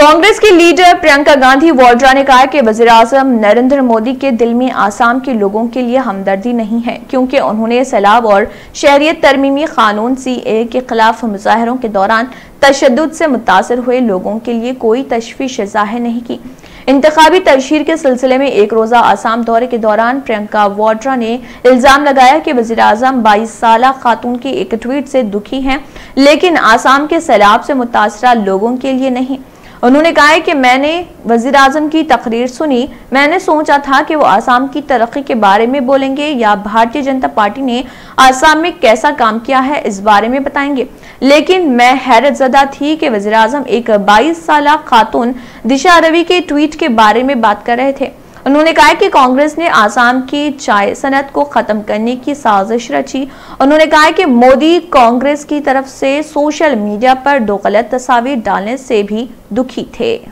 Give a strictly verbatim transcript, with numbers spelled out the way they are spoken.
कांग्रेस की लीडर प्रियंका गांधी वाड्रा ने कहा कि वजीर आजम नरेंद्र मोदी के दिल में आसाम के लोगों के लिए हमदर्दी नहीं है, क्योंकि उन्होंने सैलाब और शहरियत तरमीमी कानून सी ए ए के खिलाफ मुजाहिरों के दौरान तशद्दुद से मुतासर हुए लोगों के लिए कोई तशवीश जाहिर नहीं की। इंतखाबी तशहर के सिलसिले में एक रोज़ा आसाम दौरे के दौरान प्रियंका वाड्रा ने इल्ज़ाम लगाया कि वज़ीर आज़म बाईस साला खातून की एक ट्वीट से दुखी हैं, लेकिन आसाम के सैलाब से मुतासरा लोगों के लिए नहीं। उन्होंने कहा है कि मैंने वज़ीर आज़म की तकरीर सुनी, मैंने सोचा था कि वो आसाम की तरक्की के बारे में बोलेंगे या भारतीय जनता पार्टी ने आसाम में कैसा काम किया है इस बारे में बताएंगे, लेकिन मैं हैरत ज़दा थी कि वज़ीर आज़म एक बाईस साला खातून दिशा रवि के ट्वीट के बारे में बात कर रहे थे। उन्होंने कहा कि कांग्रेस ने आसाम की चाय सनत को खत्म करने की साजिश रची। उन्होंने कहा कि मोदी कांग्रेस की तरफ से सोशल मीडिया पर दो गलत तस्वीर डालने से भी दुखी थे।